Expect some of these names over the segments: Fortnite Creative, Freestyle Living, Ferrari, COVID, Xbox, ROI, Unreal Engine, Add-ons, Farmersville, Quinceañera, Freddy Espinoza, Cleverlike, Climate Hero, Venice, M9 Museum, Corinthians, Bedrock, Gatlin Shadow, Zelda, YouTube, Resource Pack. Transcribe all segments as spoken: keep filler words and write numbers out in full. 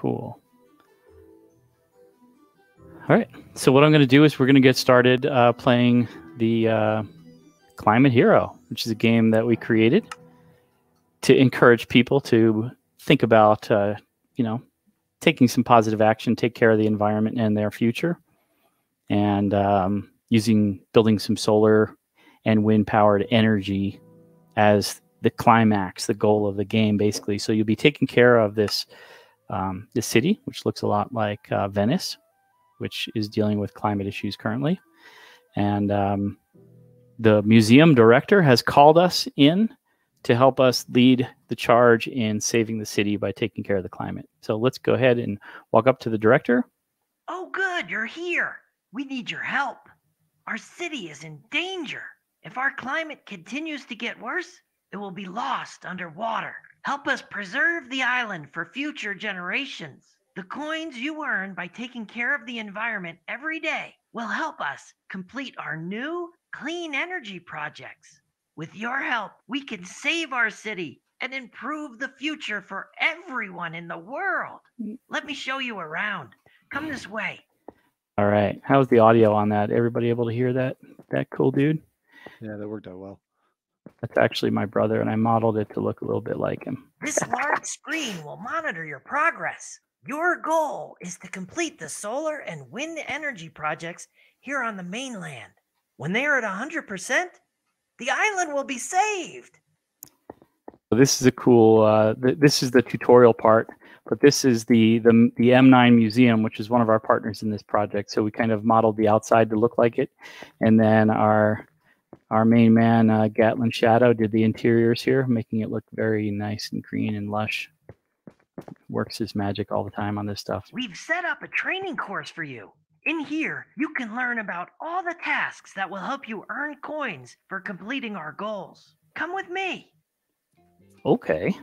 Cool. All right. So what I'm going to do is we're going to get started uh, playing the uh, Climate Hero, which is a game that we created to encourage people to think about, uh, you know, taking some positive action, take care of the environment and their future, and um, using building some solar and wind powered energy as the climax, the goal of the game, basically. So you'll be taking care of this um, this city, which looks a lot like uh, Venice, which is dealing with climate issues currently. And um, the museum director has called us in to help us lead the charge in saving the city by taking care of the climate. So let's go ahead and walk up to the director. Oh, good, you're here. We need your help. Our city is in danger. If our climate continues to get worse, it will be lost underwater. Help us preserve the island for future generations. The coins you earn by taking care of the environment every day will help us complete our new clean energy projects. With your help, we can save our city and improve the future for everyone in the world. Let me show you around. Come this way. All right. How's the audio on that? Everybody able to hear that? That cool dude? Yeah, that worked out well. That's actually my brother, and I modeled it to look a little bit like him. This large screen will monitor your progress. Your goal is to complete the solar and wind energy projects here on the mainland. When they are at one hundred percent, the island will be saved. This is a cool, uh, th this is the tutorial part, but this is the, the, the M nine Museum, which is one of our partners in this project. So we kind of modeled the outside to look like it. And then our, our main man, uh, Gatlin Shadow, did the interiors here, making it look very nice and green and lush. Works his magic all the time on this stuff. We've set up a training course for you. In here, you can learn about all the tasks that will help you earn coins for completing our goals. Come with me. Okay.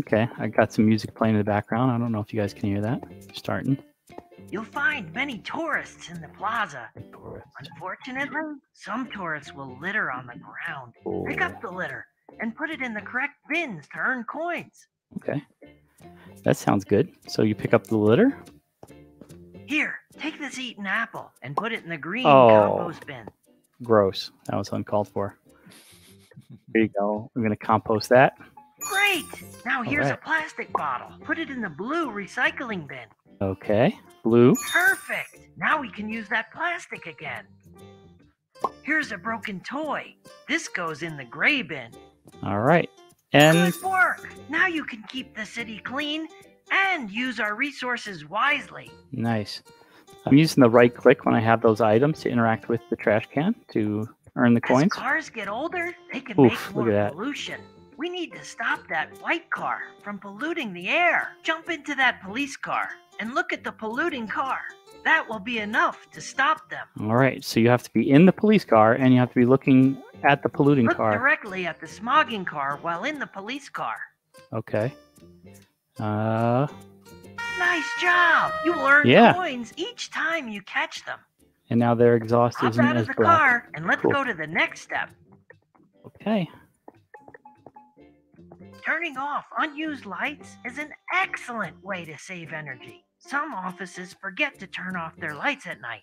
Okay, I got some music playing in the background. I don't know if you guys can hear that. Starting. You'll find many tourists in the plaza. Tourists. Unfortunately, some tourists will litter on the ground. Oh. Pick up the litter and put it in the correct bins to earn coins. Okay. That sounds good. So you pick up the litter. Here, take this eaten apple and put it in the green oh, compost bin. Gross. That was uncalled for. There you go. I'm going to compost that. Great. Now here's right. a plastic bottle. Put it in the blue recycling bin. Okay. Blue. Perfect. Now we can use that plastic again. Here's a broken toy. This goes in the gray bin. All right. And good work. Now you can keep the city clean and use our resources wisely. Nice. I'm using the right click when I have those items to interact with the trash can to earn the coins. As cars get older, they can Oof, make more pollution. We need to stop that white car from polluting the air. Jump into that police car and look at the polluting car. That will be enough to stop them. All right, so you have to be in the police car and you have to be looking at the polluting Look car. Directly at the smogging car while in the police car. Okay. Uh. Nice job! You will earn yeah. coins each time you catch them. And now their exhaust Hop isn't out as of the black. car and let's cool. go to the next step. Okay. Turning off unused lights is an excellent way to save energy. Some offices forget to turn off their lights at night.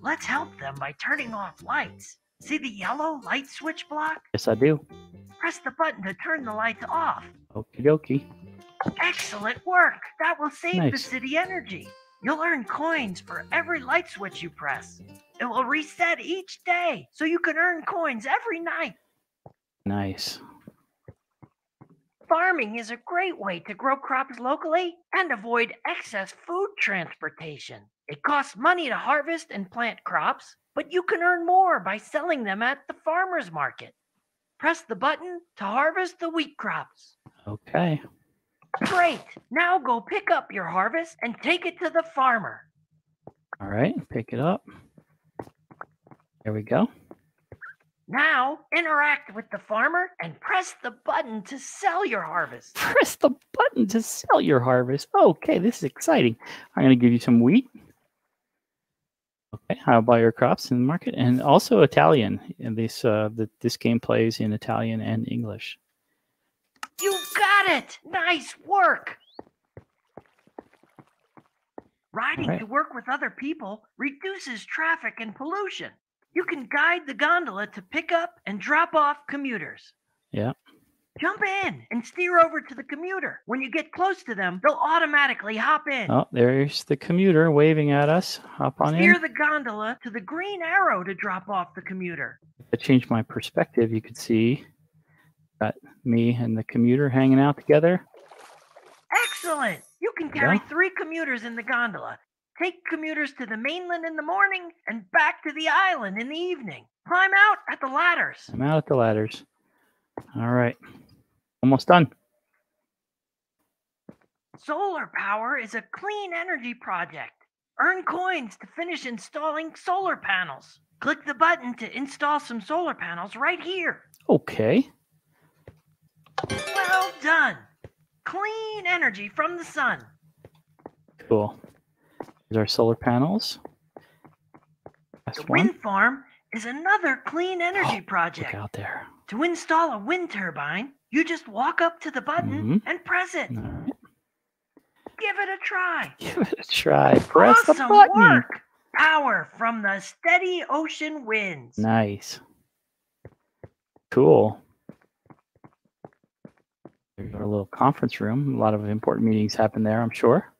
Let's help them by turning off lights. See the yellow light switch block? Yes, I do. Press the button to turn the lights off. Okie dokie. Excellent work. That will save nice. the city energy. You'll earn coins for every light switch you press. It will reset each day, so you can earn coins every night. Nice. Farming is a great way to grow crops locally and avoid excess food transportation. It costs money to harvest and plant crops, but you can earn more by selling them at the farmer's market. Press the button to harvest the wheat crops. Okay. Great. Now go pick up your harvest and take it to the farmer. All right, pick it up. There we go. Now interact with the farmer and press the button to sell your harvest. Press the button to sell your harvest. Okay, this is exciting. I'm going to give you some wheat. Okay, I'll buy your crops in the market, and also Italian. And this uh, the, this game plays in Italian and English. You got got it. Nice work. Riding right. to work with other people reduces traffic and pollution. You can guide the gondola to pick up and drop off commuters. Yeah. Jump in and steer over to the commuter. When you get close to them, they'll automatically hop in. Oh, there's the commuter waving at us. Hop on in. Steer the gondola to the green arrow to drop off the commuter. If I change my perspective, you could see got me and the commuter hanging out together. Excellent. You can carry yeah. three commuters in the gondola. Take commuters to the mainland in the morning and back to the island in the evening. Climb out at the ladders. I'm out at the ladders. All right. Almost done. Solar power is a clean energy project. Earn coins to finish installing solar panels. Click the button to install some solar panels right here. Okay. Well done. Clean energy from the sun. Cool. Here's our solar panels. Last the wind one. farm is another clean energy oh, project. Look out there. To install a wind turbine, you just walk up to the button mm-hmm. and press it. All right. Give it a try. Give it a try. Press awesome the button. Work. Power from the steady ocean winds. Nice. Cool. There's our little conference room. A lot of important meetings happen there, I'm sure.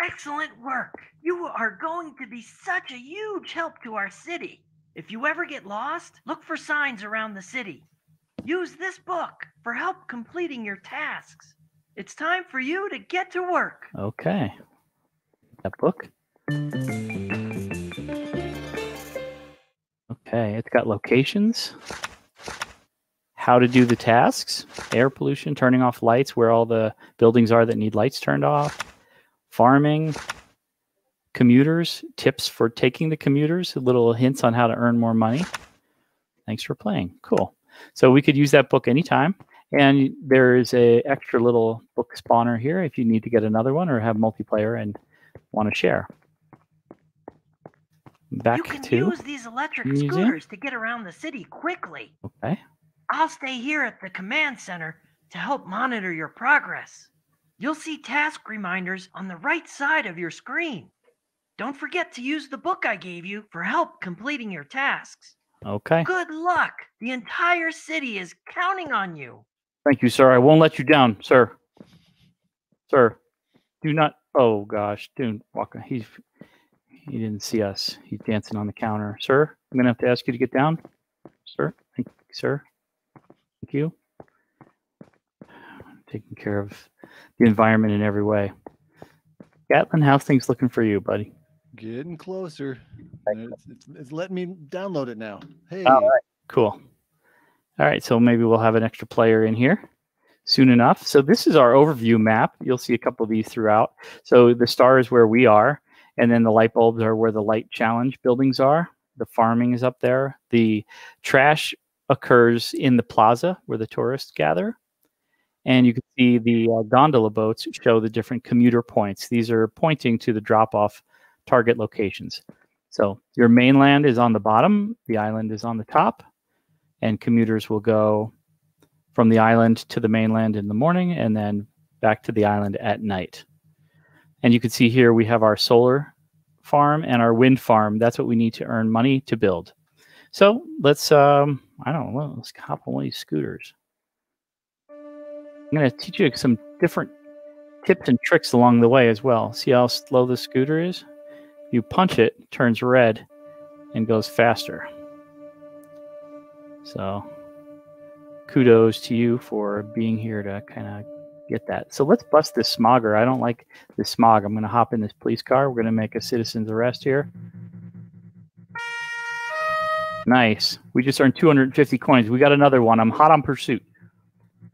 Excellent work. You are going to be such a huge help to our city. If you ever get lost, look for signs around the city. Use this book for help completing your tasks. It's time for you to get to work. Okay. That book. Okay, it's got locations. How to do the tasks. Air pollution, turning off lights where all the buildings are that need lights turned off. Farming. Commuters. Tips for taking the commuters. Little hints on how to earn more money. Thanks for playing. Cool. So we could use that book anytime. And there is a extra little book spawner here if you need to get another one or have multiplayer and want to share. Back to you can to use these electric museum. scooters to get around the city quickly. Okay. I'll stay here at the command center to help monitor your progress. You'll see task reminders on the right side of your screen. Don't forget to use the book I gave you for help completing your tasks. Okay. Good luck. The entire city is counting on you. Thank you, sir. I won't let you down, sir. Sir, do not. Oh, gosh. Dude, walk. He's, he didn't see us. He's dancing on the counter. Sir, I'm going to have to ask you to get down. Sir, thank you, sir. Thank you. Taking care of the environment in every way. Gatlin, how's things looking for you, buddy? Getting closer. It's, it's, it's letting me download it now. Hey. All right. Cool. All right. So maybe we'll have an extra player in here soon enough. So this is our overview map. You'll see a couple of these throughout. So the star is where we are. And then the light bulbs are where the light challenge buildings are. The farming is up there. The trash occurs in the plaza where the tourists gather. And you can see the uh, gondola boats show the different commuter points. These are pointing to the drop-off target locations. So your mainland is on the bottom, the island is on the top, and commuters will go from the island to the mainland in the morning and then back to the island at night. And you can see here we have our solar farm and our wind farm. That's what we need to earn money to build. So let's, um, I don't know, let's hop on one of these scooters. I'm going to teach you some different tips and tricks along the way as well. See how slow the scooter is? You punch it, it turns red, and goes faster. So kudos to you for being here to kind of get that. So let's bust this smogger. I don't like this smog. I'm going to hop in this police car. We're going to make a citizen's arrest here. Nice. We just earned two hundred fifty coins. We got another one. I'm hot on pursuit.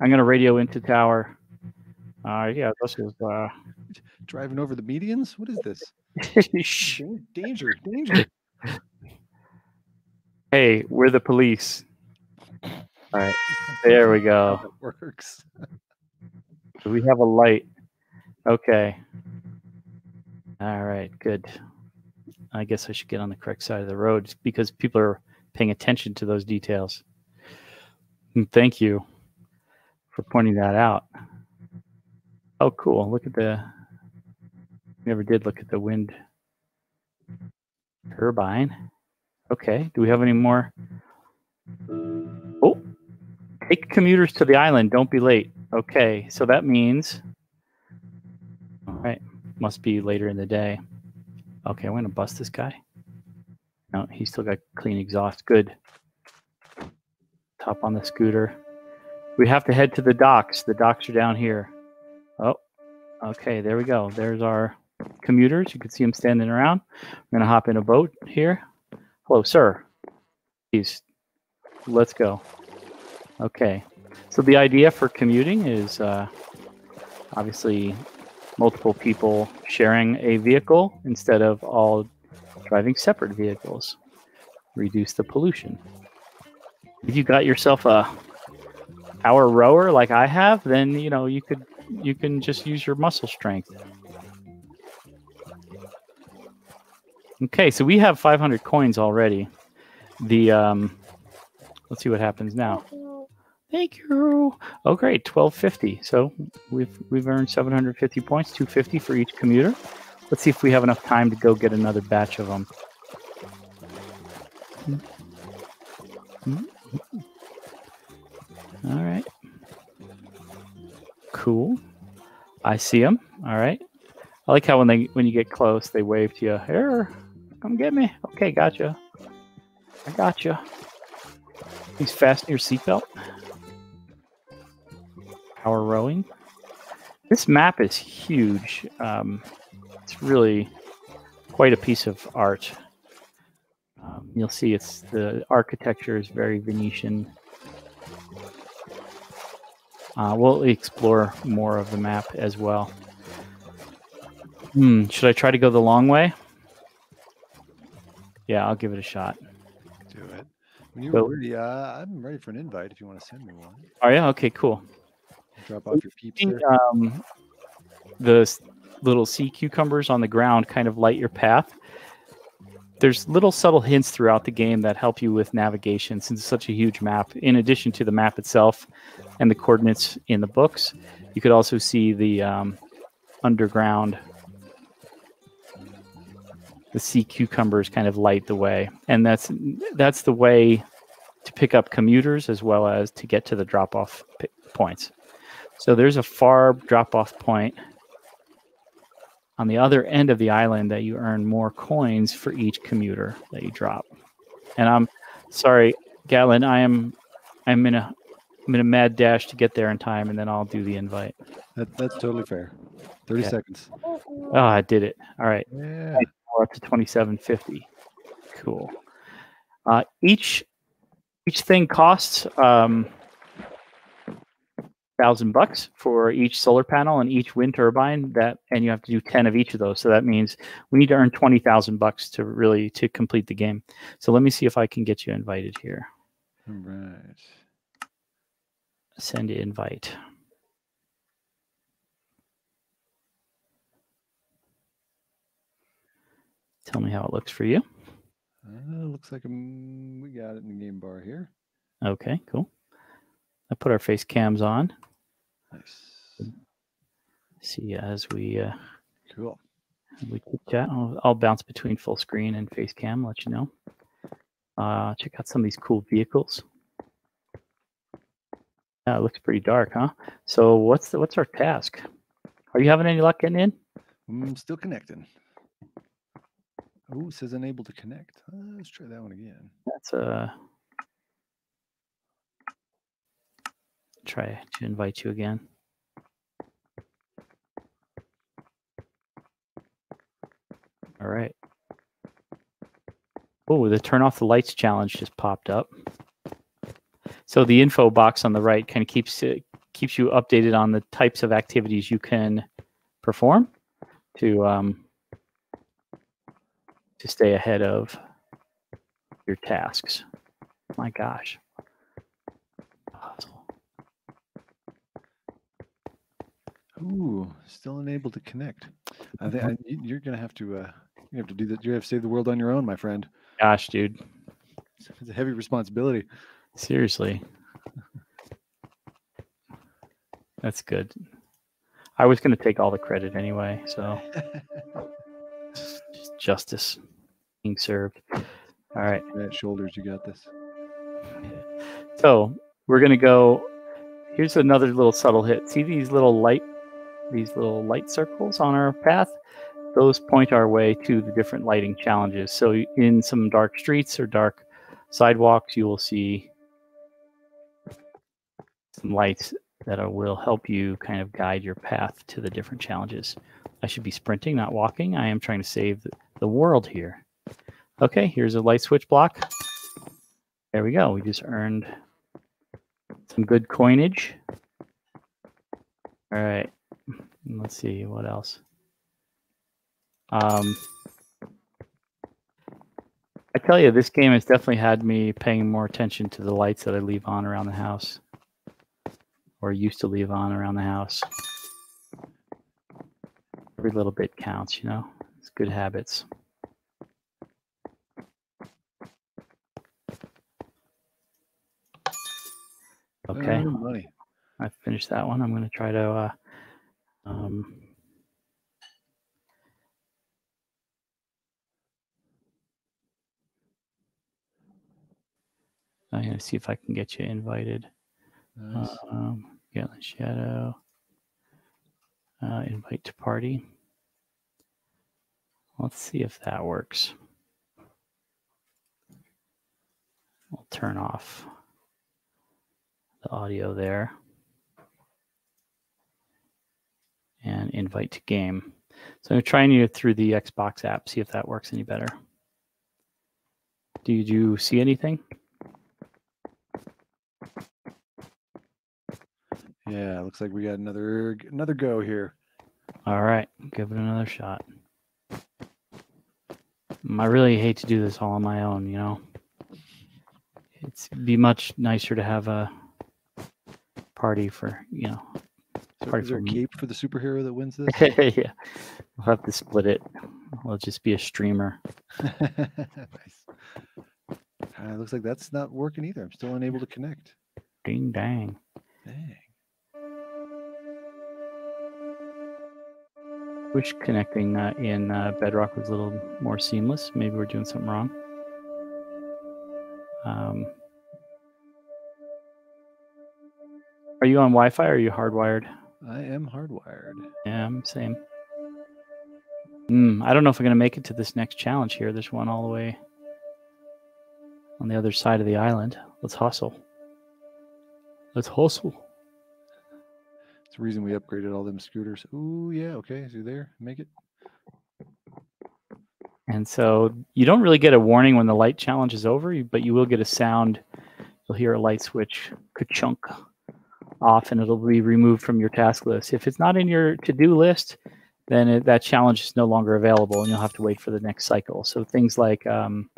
I'm going to radio into tower. Uh, yeah, this is... Uh, driving over the medians? What is this? Danger, danger. Hey, we're the police. All right, there we go. That works. So we have a light. Okay. All right, good. I guess I should get on the correct side of the road because people are paying attention to those details. And thank you for pointing that out. Oh, cool. Look at the, never did look at the wind turbine. Okay. Do we have any more? Oh, take commuters to the island. Don't be late. Okay. So that means, all right, must be later in the day. Okay. I'm going to bust this guy. No, he's still got clean exhaust. Good. Hop on the scooter. We have to head to the docks. The docks are down here. Oh, okay. There we go. There's our commuters. You can see them standing around. I'm going to hop in a boat here. Hello, sir. Please, let's go. Okay. So the idea for commuting is uh, obviously multiple people sharing a vehicle instead of all driving separate vehicles. Reduce the pollution. If you got yourself a power rower like I have, then you know you could you can just use your muscle strength. Okay, so we have five hundred coins already. The um, let's see what happens now. Thank you. Oh, great, twelve fifty. So we've we've earned seven hundred fifty points, two fifty for each commuter. Let's see if we have enough time to go get another batch of them. Mm-hmm. All right. Cool. I see them. All right. I like how when they when you get close, they wave to you. Here, come get me. Okay, gotcha. I gotcha. Please fasten your seatbelt. Power rowing. This map is huge. Um, it's really quite a piece of art. Um, you'll see it's the architecture is very Venetian. Uh, we'll explore more of the map as well. Hmm, should I try to go the long way? Yeah, I'll give it a shot. Do it. When you're so, ready, uh, I'm ready for an invite if you want to send me one. Oh yeah, okay, cool. Drop off your peeps. Um, the little sea cucumbers on the ground kind of light your path. There's little subtle hints throughout the game that help you with navigation since it's such a huge map. In addition to the map itself and the coordinates in the books, you could also see the um, underground, the sea cucumbers kind of light the way. And that's that's the way to pick up commuters as well as to get to the drop-off points. So there's a far drop-off point on the other end of the island that you earn more coins for each commuter that you drop. And I'm sorry, Gatlin, I am I'm in a I'm in a mad dash to get there in time, and then I'll do the invite. That, that's totally fair. thirty yeah. seconds. Oh, I did it. All right. Yeah. We're up to twenty-seven fifty. Cool. Uh, each each thing costs um thousand bucks for each solar panel and each wind turbine, that and you have to do ten of each of those. So that means we need to earn twenty thousand bucks to really to complete the game. So let me see if I can get you invited here. All right. Send invite. Tell me how it looks for you. Uh, looks like I'm, we got it in the game bar here. Okay, cool. I put our face cams on. Nice. See as we uh, cool. We keep chat. I'll, I'll bounce between full screen and face cam. Let you know. Uh, check out some of these cool vehicles. Yeah, it looks pretty dark, huh? So what's the, what's our task? Are you having any luck getting in? I'm still connecting. Oh, it says unable to connect. Uh, let's try that one again. That's a. Uh, Try to invite you again. All right. Oh, the turn off the lights challenge just popped up. So the info box on the right kind of keeps uh, keeps you updated on the types of activities you can perform to um, to stay ahead of your tasks. My gosh. Ooh, still unable to connect. I think I, you're gonna have to. Uh, you have to do that. You have to save the world on your own, my friend. Gosh, dude, it's a heavy responsibility. Seriously, that's good. I was going to take all the credit anyway, so just justice being served. All right. That shoulders, you got this. So we're going to go. Here's another little subtle hit. See these little light, these little light circles on our path? Those point our way to the different lighting challenges. So in some dark streets or dark sidewalks, you will see some lights that will help you kind of guide your path to the different challenges. I should be sprinting, not walking. I am trying to save the world here. Okay, here's a light switch block. There we go. We just earned some good coinage. All right. Let's see what else. Um, I tell you, this game has definitely had me paying more attention to the lights that I leave on around the house, or used to leave on around the house. Every little bit counts, you know. It's good habits. Okay. Oh, buddy. I finished that one. I'm going to try to. Uh, um, I'm going to see if I can get you invited. Nice. Um, Gatlin Shadow. Uh, invite to party. Let's see if that works. I'll turn off the audio there. And invite to game. So I'm trying you through the Xbox app, see if that works any better. Do you, do you see anything? Yeah, looks like we got another another go here. All right, give it another shot. I really hate to do this all on my own, you know. It's be much nicer to have a party for, you know. So is there a cape for the superhero that wins this? Yeah, we'll have to split it. We'll just be a streamer. Nice. Uh, looks like that's not working either. I'm still unable to connect. Ding dang. Dang. Wish connecting uh, in uh, Bedrock was a little more seamless. Maybe we're doing something wrong. Um, are you on Wi-Fi or are you hardwired? I am hardwired. Yeah, I'm same. Mm, I don't know if we're going to make it to this next challenge here. There's one all the way on the other side of the island. Let's hustle. Let's hustle. It's the reason we upgraded all them scooters. Ooh, yeah, okay. So there, make it. And so you don't really get a warning when the light challenge is over, but you will get a sound. You'll hear a light switch ka-chunk off, and it'll be removed from your task list. If it's not in your to-do list, then it, that challenge is no longer available, and you'll have to wait for the next cycle. So things like um,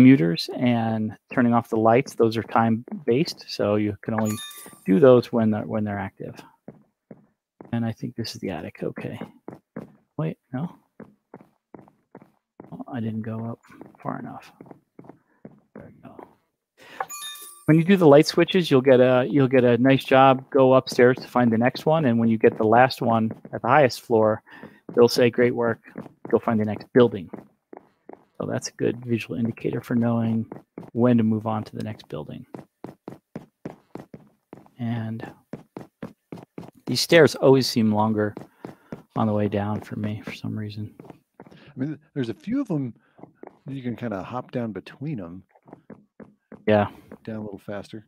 muters and turning off the lights, those are time-based, so you can only do those when they're, when they're active. And I think this is the attic. Okay. Wait, no. Well, I didn't go up far enough. There we go. When you do the light switches, you'll get a you'll get a nice job. Go upstairs to find the next one, and when you get the last one at the highest floor, they'll say, "Great work. Go find the next building." So that's a good visual indicator for knowing when to move on to the next building. And these stairs always seem longer on the way down for me for some reason. I mean, there's a few of them that you can kind of hop down between them. Yeah, down a little faster.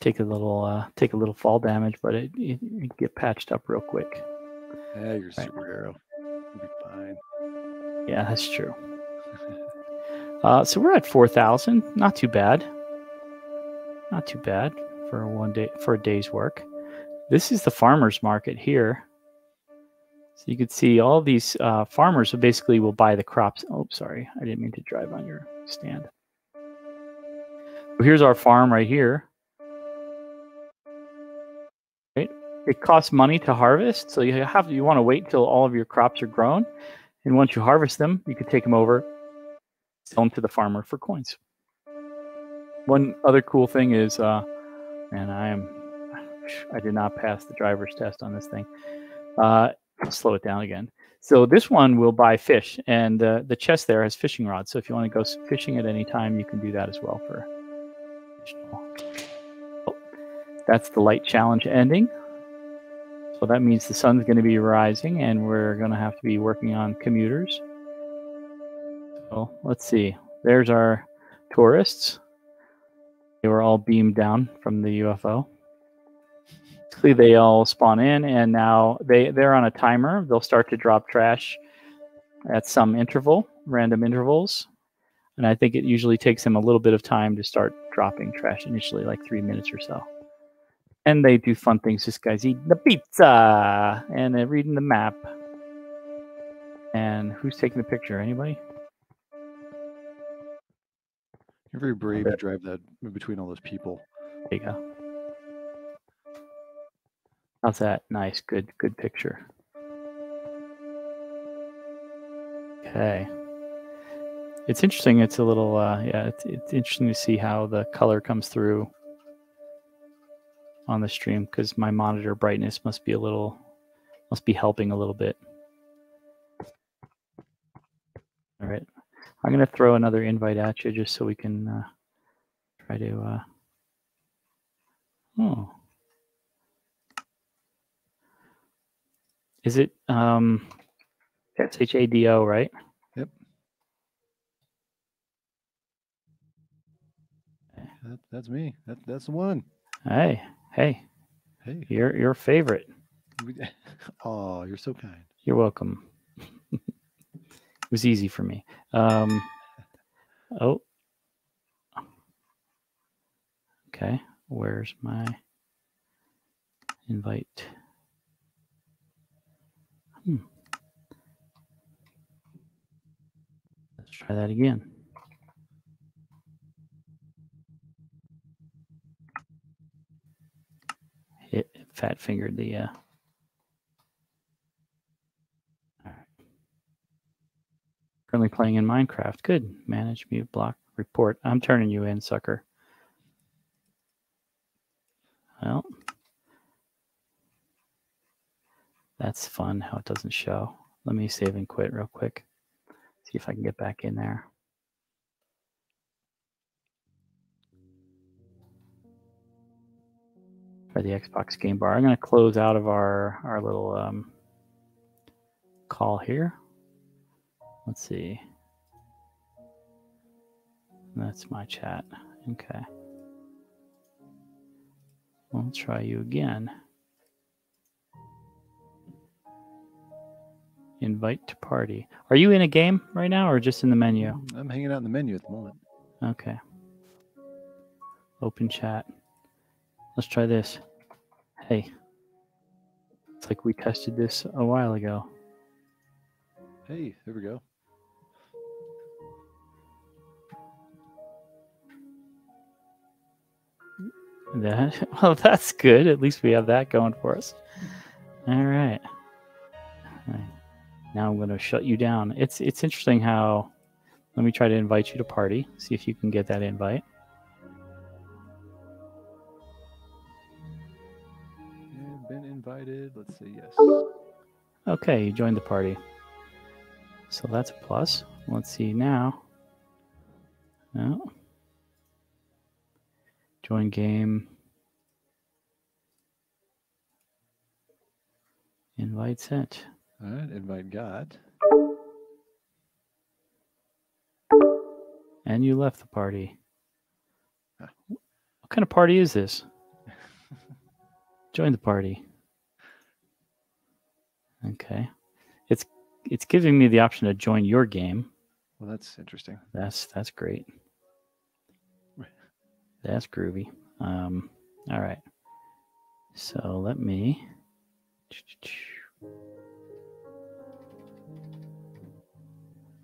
Take a little, uh, take a little fall damage, but it, it, it get patched up real quick. Yeah, you're a superhero. You'll be fine. Yeah, that's true. uh, so we're at four thousand. Not too bad. Not too bad. For one day, for a day's work. This is the farmers market here. So you can see all these uh, farmers who basically will buy the crops. Oh, sorry, I didn't mean to drive on your stand. Well, here's our farm right here. Right? It costs money to harvest, so you have you want to wait till all of your crops are grown, and once you harvest them, you can take them over, sell them to the farmer for coins. One other cool thing is. Uh, And I am I did not pass the driver's test on this thing. Uh, I'll slow it down again. So this one will buy fish, and uh, the chest there has fishing rods. So if you want to go fishing at any time, you can do that as well for additional. Oh, that's the light challenge ending. So that means the sun's going to be rising, and we're going to have to be working on commuters. So let's see. There's our tourists. They were all beamed down from the U F O. They all spawn in, and now they they're on a timer. They'll start to drop trash at some interval, random intervals, and I think it usually takes them a little bit of time to start dropping trash initially, like three minutes or so. And they do fun things. This guy's eating the pizza, and they're reading the map. And who's taking the picture? Anybody? You're very brave to drive that in between all those people. There you go. How's that? Nice, good, good picture. Okay, it's interesting. It's a little, uh, yeah, it's, it's interesting to see how the color comes through on the stream because my monitor brightness must be a little, must be helping a little bit. All right, I'm gonna throw another invite at you just so we can uh, try to. Uh... Oh. Is it um, S H A D O, right? Yep. That, that's me. That, that's the one. Hey, hey, hey! Your your favorite. Oh, you're so kind. You're welcome. It was easy for me. Um, oh. Okay. Where's my invite? Hmm. Let's try that again. It fat fingered the. Uh... All right. Currently playing in Minecraft. Good. Manage, mute, block, report. I'm turning you in, sucker. Well. That's fun how it doesn't show. Let me save and quit real quick. See if I can get back in there. For the Xbox game bar. I'm going to close out of our, our little um, call here. Let's see. That's my chat. Okay. I'll try you again. Invite to party. Are you in a game right now or just in the menu? I'm hanging out in the menu at the moment. Okay. Open chat. Let's try this. Hey. It's like we tested this a while ago. Hey, there we go. That, well, that's good. At least we have that going for us. All right. All right. Now I'm going to shut you down. It's it's interesting how. Let me try to invite you to party. See if you can get that invite. I've been invited. Let's say yes. Okay, you joined the party. So that's a plus. Let's see now. No. Join game. Invite sent. All right, invite God. And you left the party. Huh. What kind of party is this? Join the party. Okay. It's it's giving me the option to join your game. Well, that's interesting. That's that's great. That's groovy. Um, all right. So let me...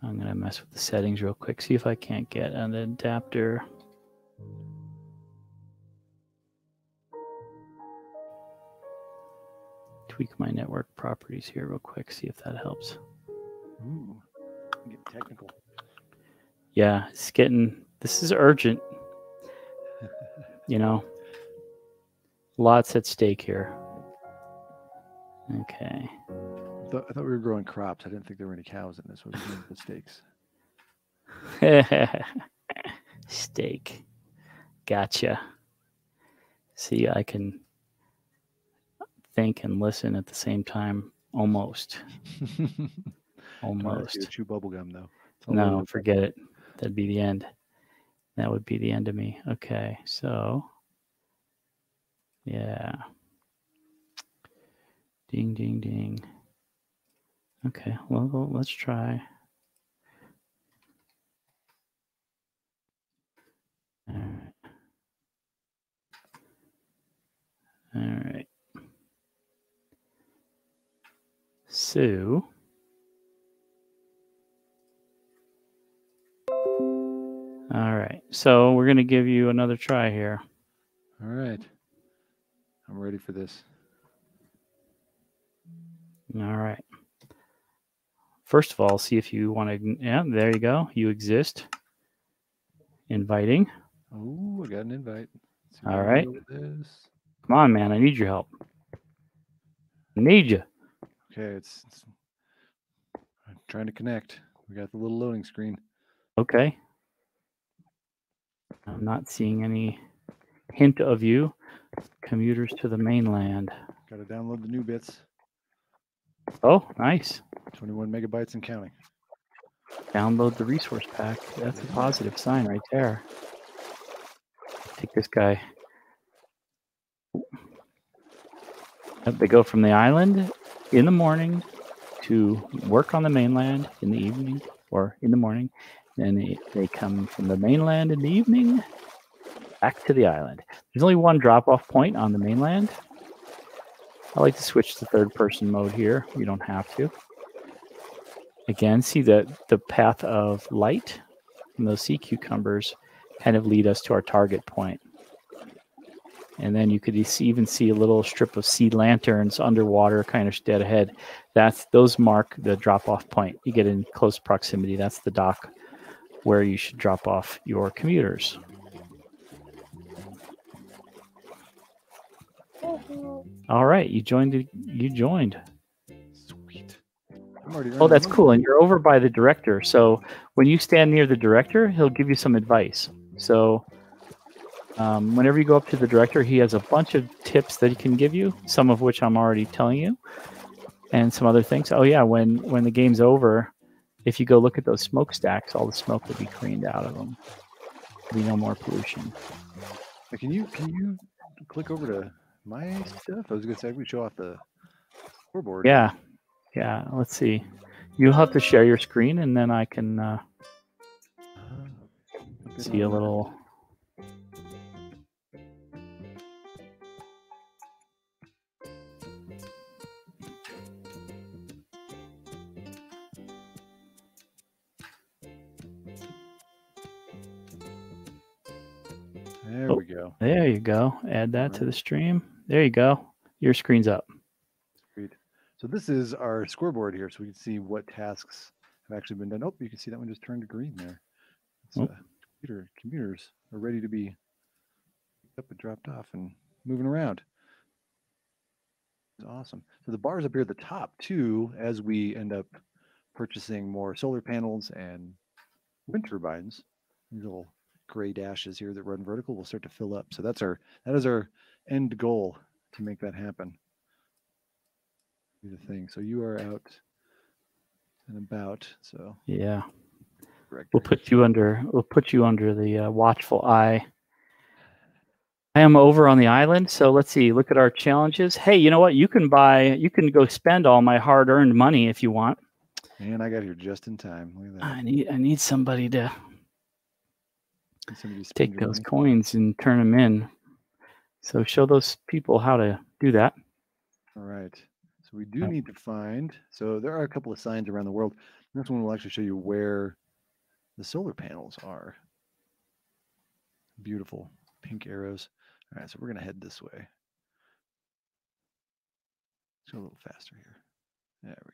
I'm going to mess with the settings real quick, see if I can't get an adapter. Tweak my network properties here real quick, see if that helps. Ooh, get technical. Yeah, it's getting, this is urgent. You know, Lots at stake here. Okay. I thought, I thought we were growing crops. I didn't think there were any cows in this. What was the stakes? Steak. Gotcha. See, I can think and listen at the same time. Almost. Almost. Chew bubblegum, though. No, forget it. That'd be the end. That would be the end of me. Okay, so. Yeah. Ding, ding, ding. Okay, well, let's try. All right. All right. So. All right. So we're going to give you another try here. All right. I'm ready for this. All right. First of all, see if you want to. Yeah, there you go. You exist. Inviting. Oh, I got an invite. All right. Come on, man. I need your help. I need you. Okay, it's, it's. I'm trying to connect. We got the little loading screen. Okay. I'm not seeing any hint of you. Commuters to the mainland. Got to download the new bits. Oh, nice. twenty-one megabytes and counting. Download the resource pack. That's a positive sign right there. Take this guy. They go from the island in the morning to work on the mainland in the evening, or in the morning. Then they come from the mainland in the evening back to the island. There's only one drop-off point on the mainland. I like to switch to third-person mode here. You don't have to. Again, see that the path of light and those sea cucumbers kind of lead us to our target point. And then you could even see a little strip of sea lanterns underwater kind of dead ahead. That's, those mark the drop-off point. You get in close proximity. That's the dock where you should drop off your commuters. All right, you joined. You joined. Sweet. Oh, that's cool. And you're over by the director. So when you stand near the director, he'll give you some advice. So um, whenever you go up to the director, he has a bunch of tips that he can give you, some of which I'm already telling you, and some other things. Oh, yeah, when, when the game's over, if you go look at those smokestacks, all the smoke will be cleaned out of them. There'll be no more pollution. Can you, can you click over to my stuff? I was going to say, we show off the scoreboard. Yeah. Yeah. Let's see. You'll have to share your screen, and then I can uh, see a little. There we go. There you go. Add that to the stream. There you go. Your screen's up. Great. So this is our scoreboard here, so we can see what tasks have actually been done. Oh, you can see that one just turned to green there. It's, oh. uh, computer, computers are ready to be picked up and dropped off and moving around. It's awesome. So the bars up here at the top, too, as we end up purchasing more solar panels and wind turbines. These little gray dashes here that run vertical will start to fill up. So that's our, that is our end goal, to make that happen. Do the thing. So you are out and about. So yeah, director. We'll put you under. We'll put you under the uh, watchful eye. I am over on the island. So let's see. Look at our challenges. Hey, you know what? You can buy. You can go spend all my hard-earned money if you want. Man, I got here just in time. Look at that. I need. I need somebody to. Take those money. Coins and turn them in. So show those people how to do that. All right. So we do need to find. So there are a couple of signs around the world. This one will actually show you where the solar panels are. Beautiful pink arrows. All right. So we're going to head this way. Let's go a little faster here. There we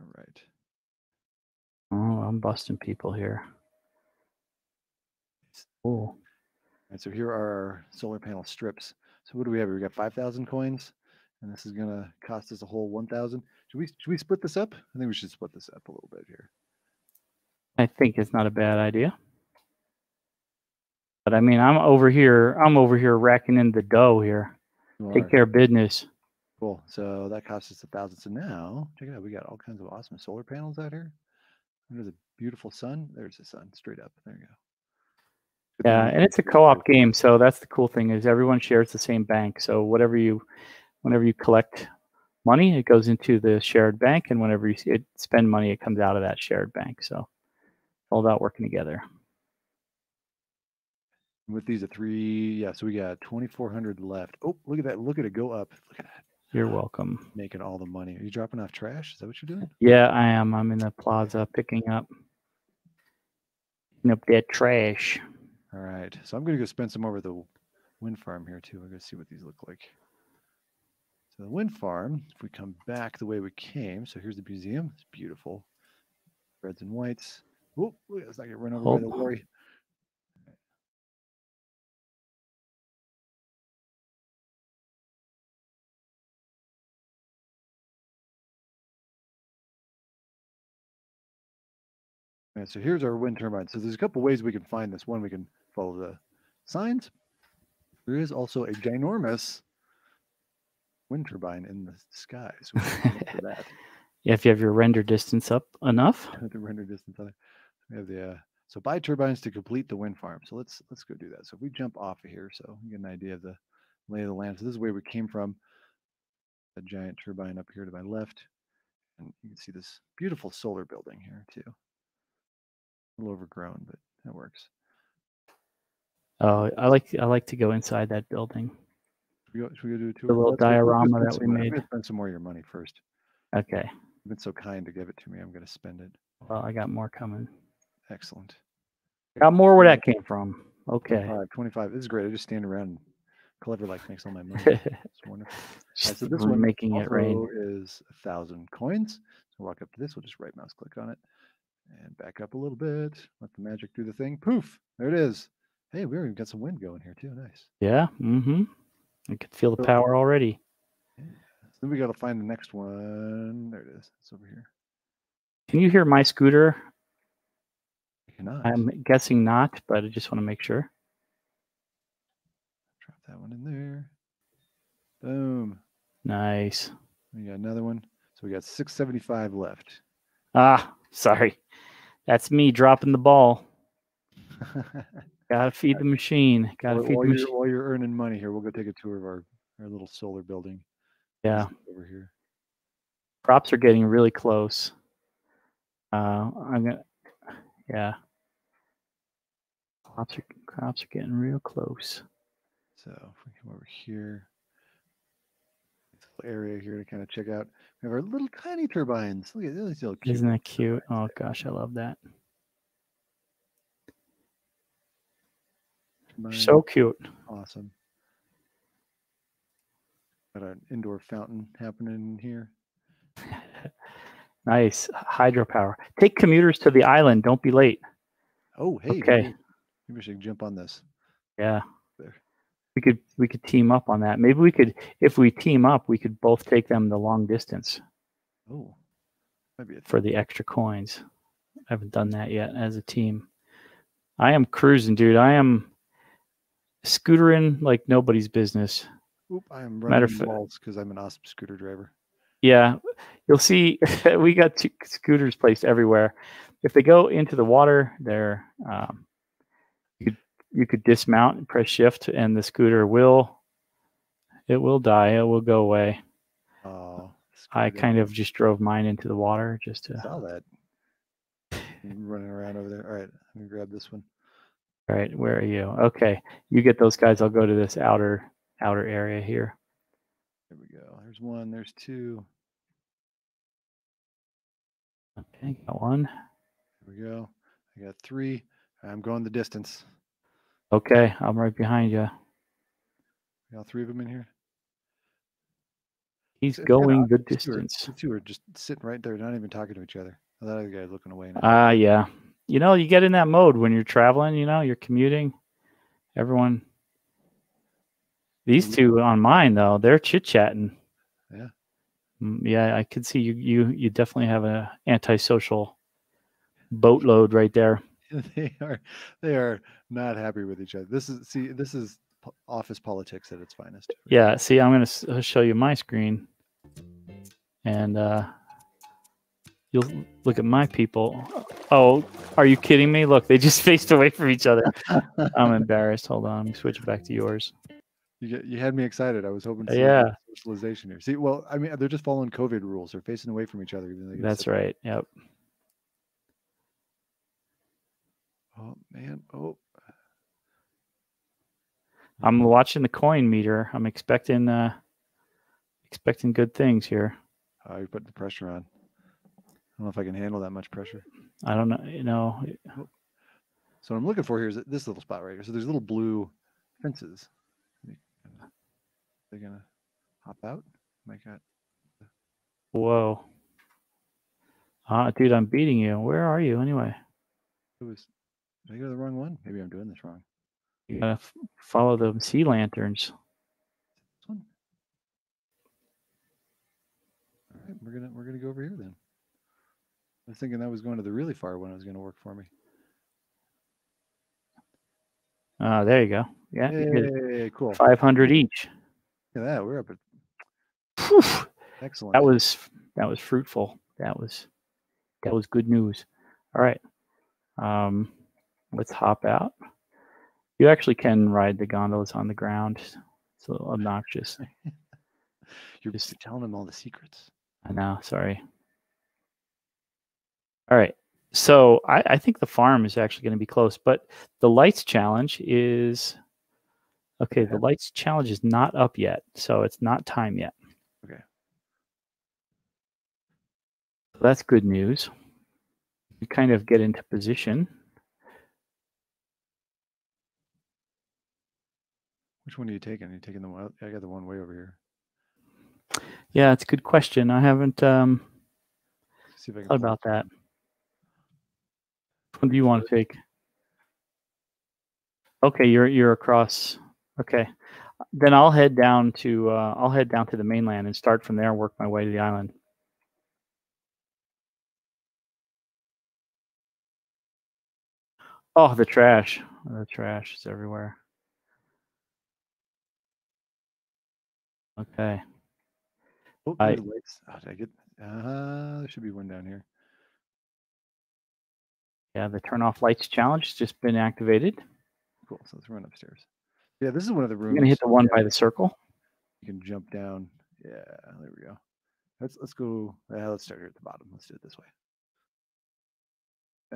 go. All right. Oh, I'm busting people here. Oh, right, so here are our solar panel strips. So what do we have? We've got five thousand coins, and this is going to cost us a whole one thousand. Should we, should we split this up? I think we should split this up a little bit here. I think it's not a bad idea. But I mean, I'm over here. I'm over here racking in the dough here. You Take are. care of business. Cool. So that costs us a thousand. So now, check it out. We got all kinds of awesome solar panels out here. Under the beautiful sun. There's the sun straight up. There you go. Good yeah, thing. And it's a co-op game, so that's the cool thing is everyone shares the same bank. So whatever you, whenever you collect money, it goes into the shared bank, and whenever you it, spend money, it comes out of that shared bank. So it's all about working together. With these are three, yeah. So we got twenty-four hundred left. Oh, look at that! Look at it go up. Look at that. You're welcome. Making all the money. Are you dropping off trash? Is that what you're doing? Yeah, I am. I'm in the plaza picking up, picking up that trash. All right. So I'm going to go spend some more with the wind farm here, too. We're going to see what these look like. So the wind farm, if we come back the way we came. So here's the museum. It's beautiful. Reds and whites. Oh, let's not get run over oh. by the lorry. So here's our wind turbine. So there's a couple ways we can find this. One, we can follow the signs. There is also a ginormous wind turbine in the sky. So we can look for that. Yeah, if you have your render distance up enough. The render distance on it. We have the uh, so buy turbines to complete the wind farm. So let's let's go do that. So if we jump off of here, so you get an idea of the lay of the land. So this is where we came from. A giant turbine up here to my left, and you can see this beautiful solar building here too. A little overgrown, but that works. Oh, I like I like to go inside that building. Should we go, should we go do a tour? The little Let's diorama that we made. I'm gonna spend some more of your money first. Okay. You've been so kind to give it to me. I'm gonna spend it. Well, I got more coming. Excellent. Got more where that came from. Okay. twenty-five. This is great. I just stand around and Cleverlike makes all my money. It's wonderful. Right, so this one making it rain is a thousand coins. So walk up to this. We'll just right mouse click on it. And back up a little bit. Let the magic do the thing. Poof! There it is. Hey, we already got some wind going here too. Nice. Yeah. Mm-hmm. I could feel the power already. Yeah. So then we got to find the next one. There it is. It's over here. Can you hear my scooter? I cannot. I'm guessing not, but I just want to make sure. Drop that one in there. Boom. Nice. We got another one. So we got six seventy-five left. Ah. Sorry, that's me dropping the ball. Gotta feed the machine. Gotta while, feed while the machine. You're, while you're earning money here, we'll go take a tour of our, our little solar building. Yeah. Over here. Crops are getting really close. Uh, I'm gonna. Yeah. Crops are crops are getting real close. So if we come over here, this little area here to kind of check out. We have our little tiny turbines. Look at these little cute. Isn't that cute? Oh gosh, I love that. Turbine. So cute. Awesome. Got an indoor fountain happening here. Nice. Hydropower. Take commuters to the island. Don't be late. Oh, hey. Okay. Maybe, maybe we should jump on this. Yeah. We could we could team up on that. Maybe we could, if we team up, we could both take them the long distance. Oh, for the extra coins. I haven't done that yet as a team. I am cruising, dude. I am scootering like nobody's business. Oop, I am running balls because I'm an awesome scooter driver. Yeah, you'll see. We got two scooters placed everywhere. If they go into the water, they're. Um, You could dismount and press shift, and the scooter will, it will die. It will go away. Oh, I kind of just drove mine into the water just to. I saw that. Running around over there. All right, let me grab this one. All right, where are you? Okay, you get those guys. I'll go to this outer outer area here. There we go. There's one. There's two. Okay, got one. There we go. I got three. I'm going the distance. Okay, I'm right behind you. You all three of them in here? He's it's going good distance. The two are just sitting right there, not even talking to each other. That other guy's looking away now. Ah, uh, yeah. You know, you get in that mode when you're traveling, you know, you're commuting. Everyone These two on mine, though, they're chit-chatting. Yeah. Yeah, I could see you you you definitely have an antisocial boatload right there. They are they are not happy with each other. This is see this is office politics at its finest. Yeah, see, I'm going to show you my screen. And uh you'll look at my people. Oh, are you kidding me? Look, they just faced away from each other. I'm embarrassed. Hold on, let me switch it back to yours. You, get, you had me excited. I was hoping to see yeah. socialization here. See, well, I mean, they're just following COVID rules. They're facing away from each other. That's right. Down. Yep. Oh, man. Oh. I'm watching the coin meter. I'm expecting uh, expecting good things here. Oh, you're putting the pressure on. I don't know if I can handle that much pressure. I don't know. You know. So what I'm looking for here is this little spot right here. So there's little blue fences. They're gonna hop out. My God. Whoa. Ah, dude, I'm beating you. Where are you anyway? It was. Did I go to the wrong one? Maybe I'm doing this wrong. You gotta f follow the sea lanterns. This one. All right, we're gonna we're gonna go over here then. I was thinking that was going to the really far one. It was going to work for me. Ah, uh, there you go. Yeah, hey, cool. Five hundred each. Look at that. We're up at. Whew. Excellent. That was that was fruitful. That was that was good news. All right, um, let's hop out. You actually can ride the gondolas on the ground. It's a little obnoxious. You're just telling them all the secrets. I know. Sorry. All right, so I, I think the farm is actually going to be close, but the lights challenge is okay. The lights challenge is not up yet, so it's not time yet. Okay, so that's good news. We kind of get into position. Which one are you taking? Are you taking the one? I got the one way over here. Yeah, it's a good question. I haven't um, see if I can thought about that. What do you want to take? Okay, you're you're across. Okay, then I'll head down to uh, I'll head down to the mainland and start from there and work my way to the island. Oh, the trash! The trash is everywhere. Okay. Oh, I, the lights. Oh, did I get? Uh, there should be one down here. Yeah, the turn off lights challenge has just been activated. Cool. So let's run upstairs. Yeah, this is one of the rooms. You're gonna hit the one yeah. by the circle. You can jump down. Yeah, there we go. Let's let's go. Uh, let's start here at the bottom. Let's do it this way.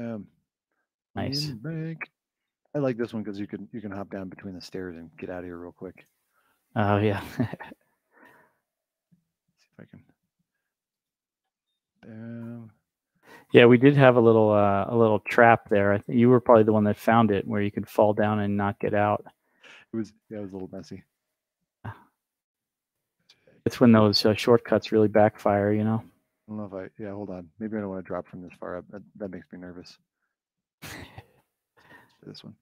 Um, nice. I like this one because you can you can hop down between the stairs and get out of here real quick. Oh yeah. Let's see if I can. Down. Yeah, we did have a little uh, a little trap there. I think you were probably the one that found it, where you could fall down and not get out. It was yeah, it was a little messy. It's when those uh, shortcuts really backfire, you know. I don't know if I yeah. Hold on, maybe I don't want to drop from this far up. That, that makes me nervous. This one.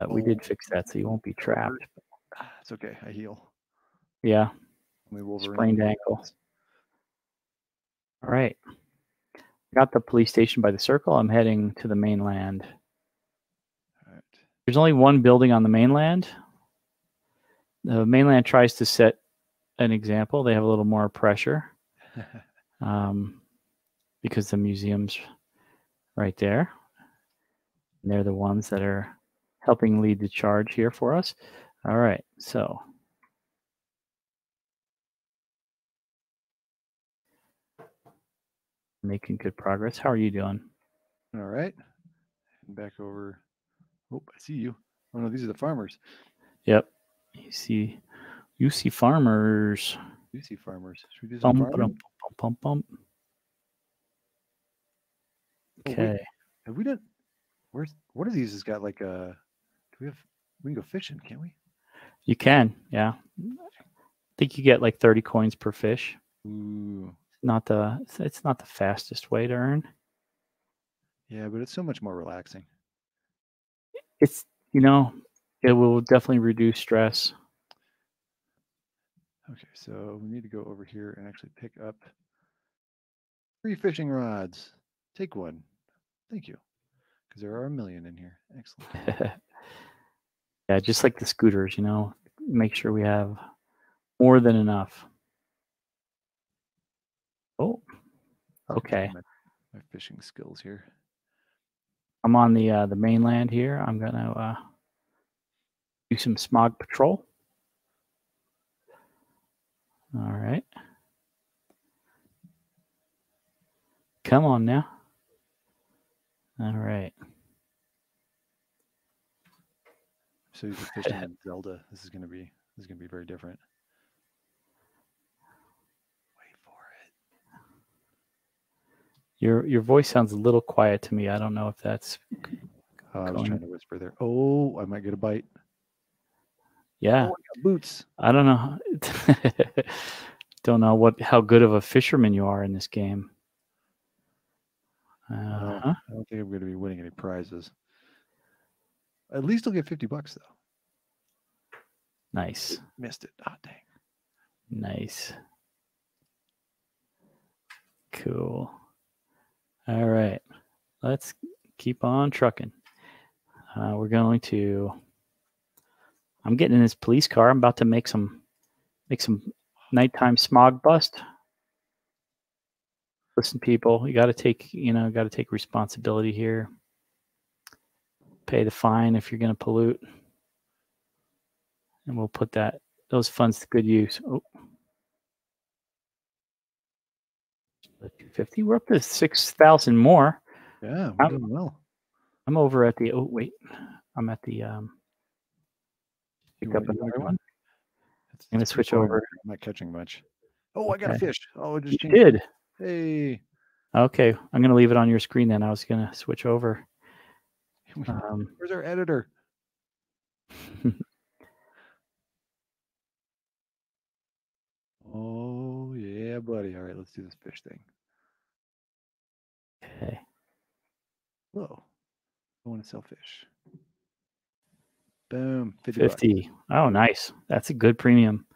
Uh, we oh. did fix that, so you won't be trapped. It's okay. I heal. Yeah. Sprained ankle. All right. Got the police station by the circle. I'm heading to the mainland. All right. There's only one building on the mainland. The mainland tries to set an example. They have a little more pressure um, because the museum's right there. And they're the ones that are helping lead the charge here for us. All right, so. Making good progress. How are you doing? All right. Back over. Oh, I see you. Oh no, these are the farmers. Yep. You see, you see farmers. You see farmers. Should we do some farming? Bump, bump, bump, bump. Okay. Oh, we, have we done? Where's one of these has got like a? Do we have? We can go fishing, can't we? You can. Yeah. I think you get like thirty coins per fish. Ooh. Not the it's not the fastest way to earn. Yeah, but it's so much more relaxing. It's you know, it will definitely reduce stress. Okay, so we need to go over here and actually pick up three fishing rods. Take one. Thank you. Because there are a million in here. Excellent. Yeah, just like the scooters, you know, make sure we have more than enough. Oh, okay. My, my fishing skills here. I'm on the uh, the mainland here. I'm gonna uh, do some smog patrol. All right. Come on now. All right. So you're fishing in Zelda. This is gonna be this is gonna be very different. Wait for it. Your your voice sounds a little quiet to me. I don't know if that's. Uh, I was trying to whisper there. Oh, I might get a bite. Yeah. Oh, I got boots. I don't know. Don't know what how good of a fisherman you are in this game. Uh-huh. I don't think I'm going to be winning any prizes. At least I'll get fifty bucks though. Nice. Missed it. Ah, dang. Nice. Cool. All right. Let's keep on trucking. Uh, we're going to. I'm getting in this police car. I'm about to make some, make some nighttime smog bust. Listen, people, you got to take, you know, got to take responsibility here. Pay the fine if you're going to pollute, and we'll put that those funds to good use. Oh, two fifty. We're up to six thousand more. Yeah, we're doing well. I'm over at the. Oh wait, I'm at the. Um, pick up another one. I'm going to switch over. I'm not catching much. Oh, I got a fish. Oh, it just changed. You did. Hey. Okay, I'm going to leave it on your screen then. I was going to switch over. Um, Where's our editor? Oh, yeah, buddy. All right, let's do this fish thing. Okay. Whoa. I want to sell fish. Boom. fifty. fifty. Oh, nice. That's a good premium.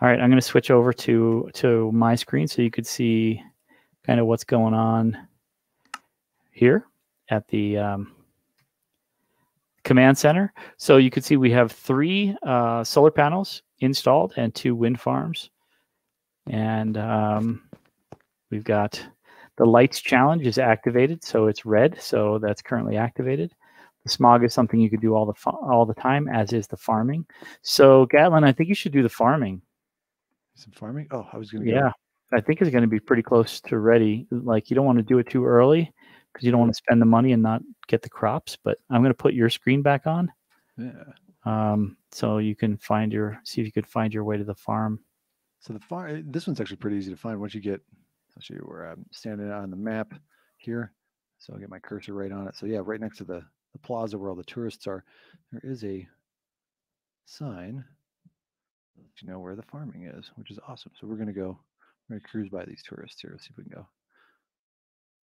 All right, I'm going to switch over to, to my screen so you could see kind of what's going on here at the... Um, Command center. So you can see we have three uh, solar panels installed and two wind farms. And um, we've got the lights challenge is activated, so it's red. So that's currently activated. The smog is something you could do all the all the time, as is the farming. So Gatlin, I think you should do the farming. Some farming? Oh, I was going to. Yeah, go. I think it's going to be pretty close to ready. Like you don't want to do it too early, because you don't want to spend the money and not get the crops. But I'm going to put your screen back on. Yeah. Um, so you can find your, see if you could find your way to the farm. So the farm, this one's actually pretty easy to find. Once you get, I'll show you where I'm standing on the map here. So I'll get my cursor right on it. So yeah, right next to the, the plaza where all the tourists are, there is a sign to know where the farming is, which is awesome. So we're going to go, we're going to cruise by these tourists here. Let's see if we can go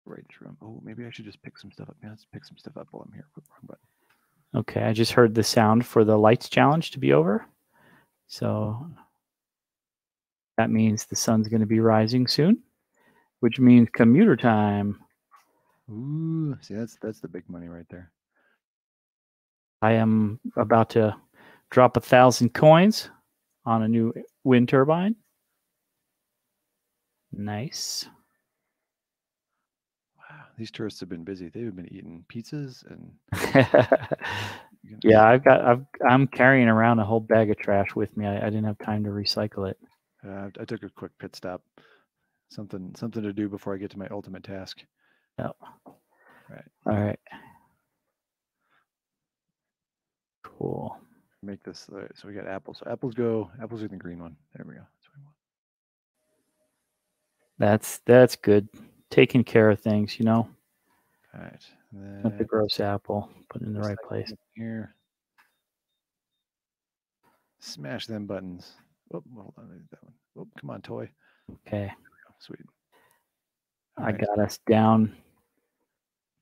right through them. Oh, maybe I should just pick some stuff up. Yeah, let's pick some stuff up while I'm here. Okay, I just heard the sound for the lights challenge to be over. So that means the sun's going to be rising soon, which means commuter time. Ooh, see, that's that's the big money right there. I am about to drop a thousand coins on a new wind turbine. Nice. These tourists have been busy. They've been eating pizzas and you know. Yeah, I've got. I've, I'm carrying around a whole bag of trash with me. I, I didn't have time to recycle it. Uh, I took a quick pit stop. Something, something to do before I get to my ultimate task. Yep. Oh. Right. All right. Cool. Make this. All right, so we got apples. So apples go. Apples are the green one. There we go. That's what we want. That's that's good. Taking care of things, you know. All right. Then not the gross apple, put it in the right place. Here. Smash them buttons. Oh, hold on, that one. Oh, come on, toy. Okay. Sweet. All I right. got us down.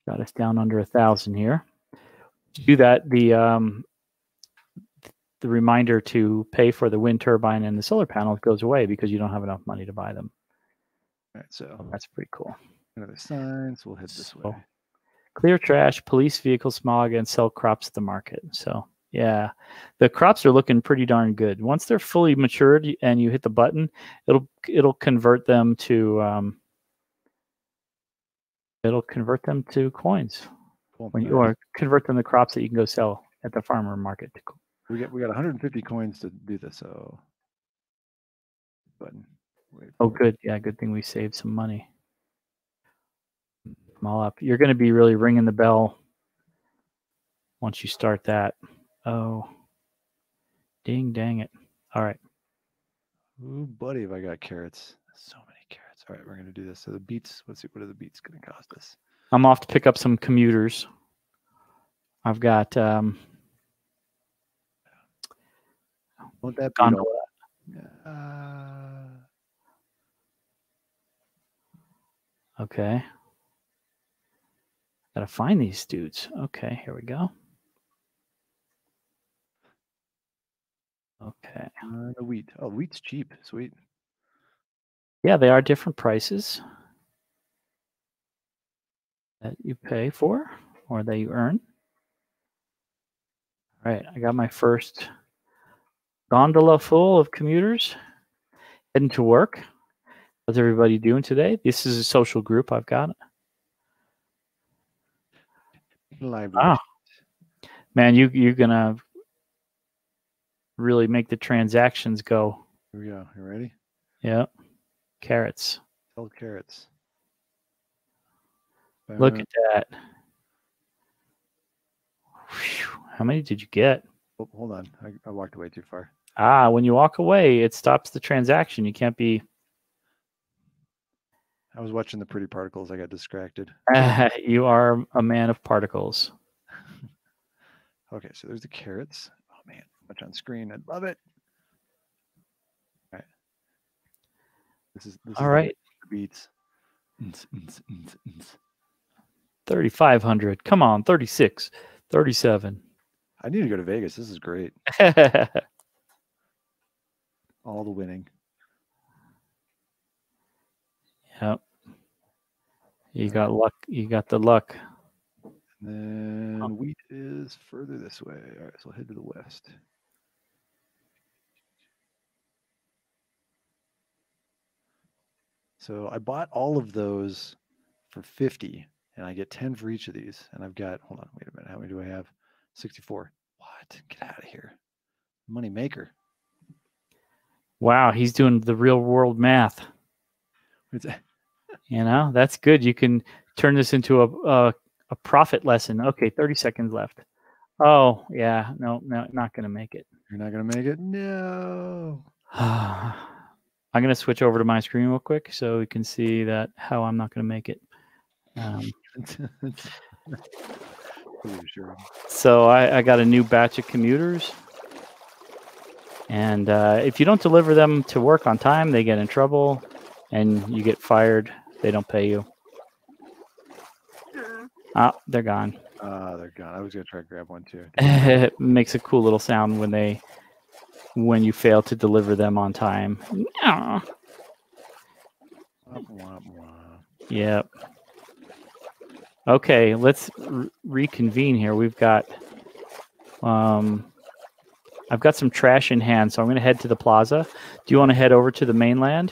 Got us down under a thousand here. To do that, the um, the reminder to pay for the wind turbine and the solar panel goes away because you don't have enough money to buy them. All right, so, so that's pretty cool. Another sign, so we'll head this so, way. Clear trash, police vehicle smog, and sell crops at the market. So yeah, the crops are looking pretty darn good. Once they're fully matured and you hit the button, it'll it'll convert them to um, it'll convert them to coins. Cool. When you, or convert them to crops that you can go sell at the farmer market. We got we got one hundred fifty coins to do this. So button. Oh, good. Yeah, good thing we saved some money. Them all up. You're going to be really ringing the bell once you start that. Oh, ding, dang it! All right. Ooh, buddy, have I got carrots? So many carrots. All right, we're going to do this. So the beets. Let's see, what are the beets going to cost us? I'm off to pick up some commuters. I've got. Um, Won't that be gondola? Yeah. Uh... Okay. Gotta find these dudes. Okay, here we go. Okay. Uh, the wheat. Oh, wheat's cheap. Sweet. Yeah, they are different prices that you pay for or that you earn. All right, I got my first gondola full of commuters heading to work. How's everybody doing today? This is a social group I've got. Library. Ah, man, you you're gonna really make the transactions go. Here we go. You ready? Yeah. Carrots. Sell carrots. Five Look minutes. At that. Whew. How many did you get? Oh, hold on, I, I walked away too far. Ah, when you walk away, it stops the transaction. You can't be. I was watching the pretty particles. I got distracted. You are a man of particles. Okay, so there's the carrots. Oh man, much on screen. I love it. All right. This is this all is right. The beats. thirty-five hundred. Come on, thirty-six, thirty-seven. I need to go to Vegas. This is great. All the winning. Yep. You got luck. You got the luck. And then wheat is further this way. All right, so we'll head to the west. So I bought all of those for fifty, and I get ten for each of these. And I've got, hold on, wait a minute. How many do I have? sixty-four. What? Get out of here. Money maker. Wow, he's doing the real world math. You know, that's good. You can turn this into a, a a profit lesson. Okay, thirty seconds left. Oh yeah, no, no, not gonna make it. You're not gonna make it. No. I'm gonna switch over to my screen real quick so we can see that how I'm not gonna make it. Um, so I, I got a new batch of commuters, and uh, if you don't deliver them to work on time, they get in trouble. And you get fired. They don't pay you. Ah, they're gone. Ah, uh, they're gone. I was gonna try to grab one too. It makes a cool little sound when they, when you fail to deliver them on time. No. Yep. Okay, let's re reconvene here. We've got, um, I've got some trash in hand, so I'm gonna head to the plaza. Do you want to head over to the mainland?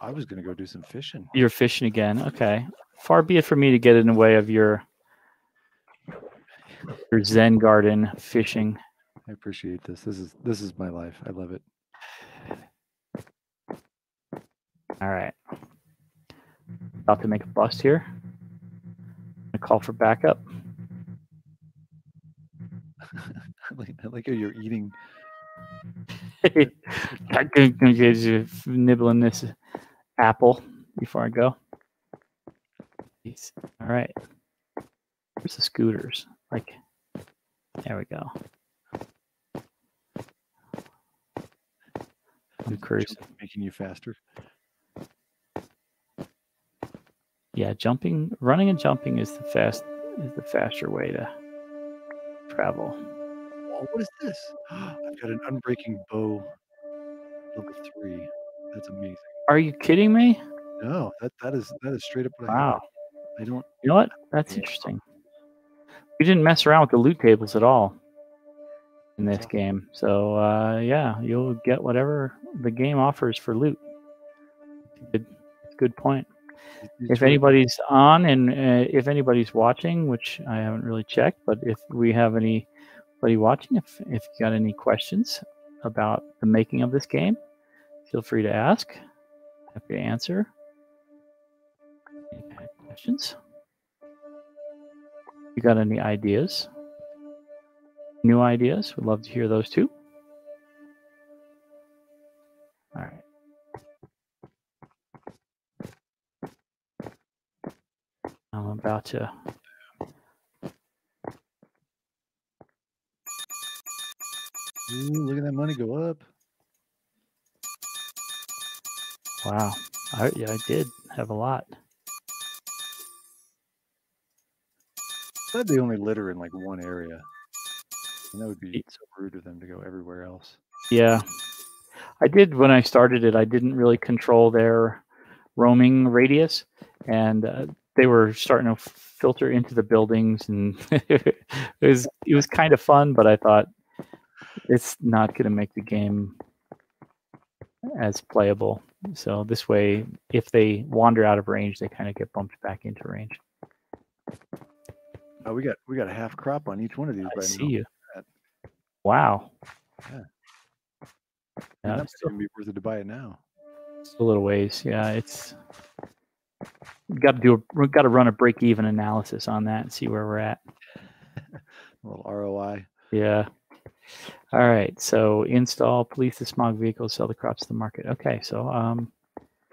I was going to go do some fishing. You're fishing again. Okay. Far be it for me to get in the way of your, your Zen garden fishing. I appreciate this. This is this is my life. I love it. All right. About to make a bust here. I'm going to call for backup. I, like, I like how you're eating. I'm going to nibble on this apple before I go. Jeez. All right. Where's the scooters? Like, there we go. I'm curious. Making you faster. Yeah, jumping, running, and jumping is the fast is the faster way to travel. Oh, what is this? I've got an unbreaking bow level three. That's amazing. Are you kidding me? No, that that is that is straight up what I wow. I don't. You know what? That's interesting. We didn't mess around with the loot tables at all in this game. So uh, yeah, you'll get whatever the game offers for loot. Good, good point. If anybody's on and uh, if anybody's watching, which I haven't really checked, but if we have anybody watching, if if you got any questions about the making of this game, feel free to ask. Happy to answer. Any questions? You got any ideas? New ideas? We'd love to hear those too. All right. I'm about to Ooh, look at that money go up. Wow. I, yeah, I did have a lot. That'd be only litter in like one area. And that would be so rude of them to go everywhere else. Yeah. I did when I started it, I didn't really control their roaming radius. And uh, they were starting to filter into the buildings, and it was it was kind of fun, but I thought it's not going to make the game as playable. So this way, if they wander out of range, they kind of get bumped back into range. Oh, we got we got a half crop on each one of these. I right see now. you. Wow. Yeah. Yeah, that's still gonna be worth it to buy it now. It's a little ways, yeah. It's. Got to do. We've got to run a break-even analysis on that and see where we're at. A little R O I. Yeah. All right. So install, police the smog vehicles, sell the crops to the market. Okay. So um,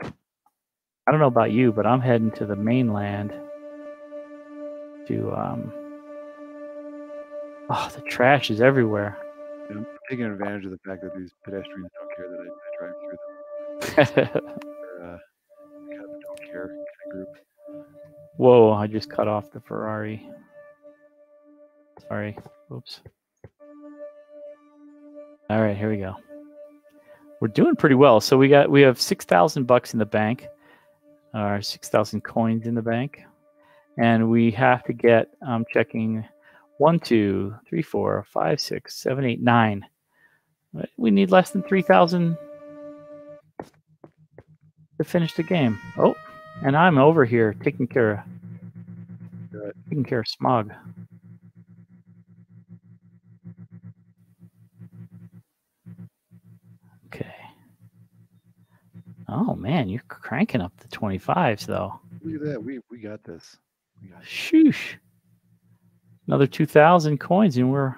I don't know about you, but I'm heading to the mainland to. Um, oh, the trash is everywhere. Yeah, I'm taking advantage of the fact that these pedestrians don't care that I, I drive through them. uh, Group. Whoa, I just cut off the Ferrari. Sorry. Oops. All right, here we go. We're doing pretty well. So we got we have six thousand bucks in the bank, or six thousand coins in the bank. And we have to get, I'm um, checking one, two, three, four, five, six, seven, eight, nine. We need less than three thousand to finish the game. Oh. And I'm over here taking care of taking care of smog. Okay. Oh man, you're cranking up the twenty-fives though. Look at that. We we got this. We got this. Shoosh. Another two thousand coins, and we're.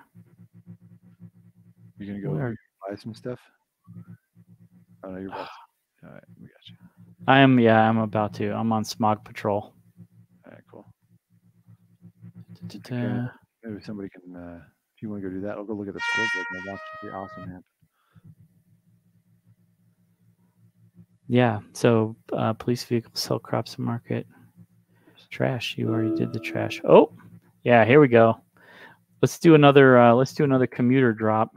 You're gonna go over buy some stuff. Oh no, you're about to. All right, we got you. I am, yeah, I'm about to. I'm on smog patrol. All right, cool. Da, da, da. Maybe somebody can, uh, if you want to go do that, I'll go look at the scoreboard and watch the awesome happen. Yeah, so uh, police vehicles sell crops to market. Trash, you already did the trash. Oh, yeah, here we go. Let's do another, uh, let's do another commuter drop.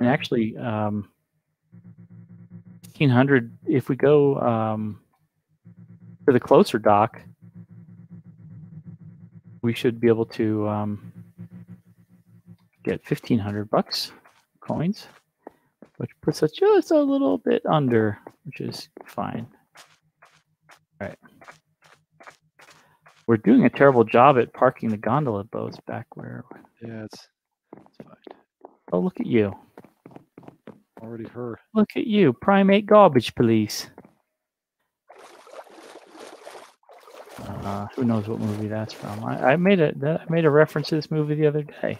And actually, um, fifteen hundred, if we go um, to the closer dock, we should be able to um, get fifteen hundred bucks coins, which puts us just a little bit under, which is fine. All right. We're doing a terrible job at parking the gondola boats back where. Yeah, it's, it's fine. Oh, look at you. Already her. Look at you, primate garbage police. Uh, who knows what movie that's from? I, I made a I made a reference to this movie the other day.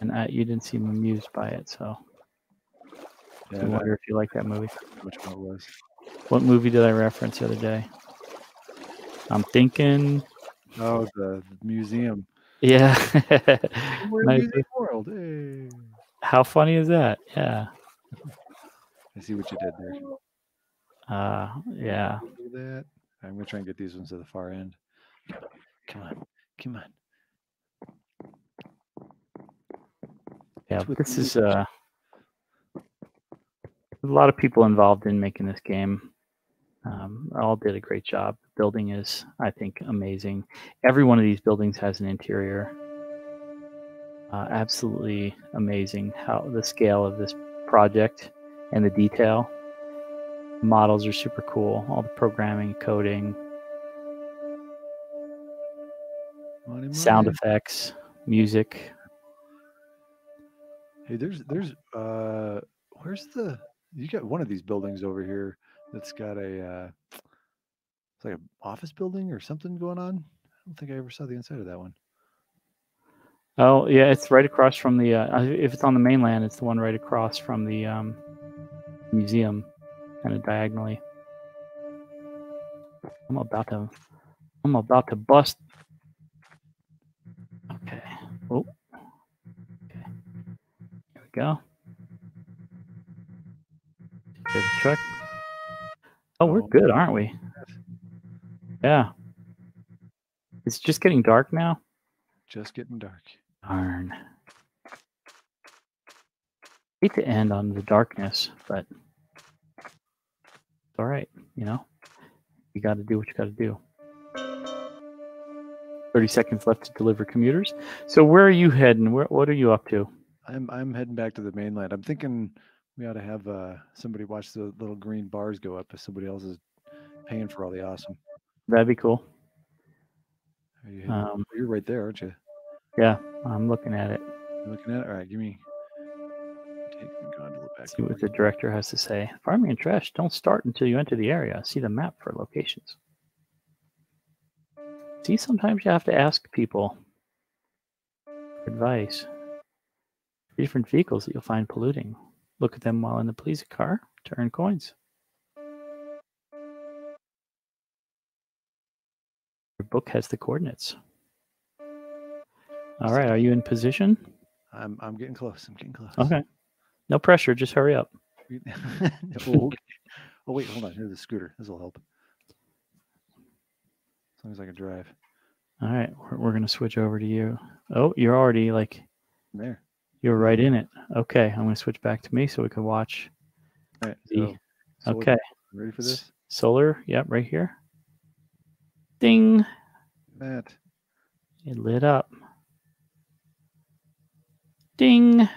And I, you didn't seem amused by it, so yeah, I wonder if you like that movie. Which one it was? What movie did I reference the other day? I'm thinking. Oh, the museum. Yeah. We're in the world. Hey. How funny is that? Yeah. I see what you did there. Uh, yeah. That. I'm gonna try and get these ones at the far end. Come on, come on. Yeah, this is uh, a lot of people involved in making this game. Um, all did a great job. The building is, I think, amazing. Every one of these buildings has an interior. Uh, absolutely amazing how the scale of this project and the detail. Models are super cool. All the programming, coding, money, money. Sound effects, music. Hey, there's, there's, uh, where's the, you got one of these buildings over here that's got a, uh, it's like an office building or something going on. I don't think I ever saw the inside of that one. Oh, yeah, it's right across from the, uh, if it's on the mainland, it's the one right across from the um, museum, kind of diagonally. I'm about to, I'm about to bust. Okay. Oh. Go. Good truck. Oh, we're good, aren't we? Yeah. It's just getting dark now. Just getting dark. Darn. Hate to end on the darkness, but it's all right. You know, you got to do what you got to do. Thirty seconds left to deliver commuters. So, where are you heading? Where, what are you up to? I'm I'm heading back to the mainland. I'm thinking we ought to have uh, somebody watch the little green bars go up if somebody else is paying for all the awesome. That'd be cool. Are you um, you're right there, aren't you? Yeah, I'm looking at it. You're looking at it? All right, give me. Take the gondola back. See what the director has to say. Farming and trash don't start until you enter the area. See the map for locations. See, sometimes you have to ask people for advice. Different vehicles that you'll find polluting. Look at them while in the police car to earn coins. Your book has the coordinates. All right, are you in position? I'm I'm getting close. I'm getting close. Okay. No pressure, just hurry up. oh, oh wait, hold on. Here's the scooter. This will help. As long as I can drive. All right, we're, we're gonna switch over to you. Oh, you're already like there. You're right in it. Okay, I'm going to switch back to me so we can watch. All right, so the... Okay. Ready for this? Solar, yep, right here. Ding. That. It lit up. Ding.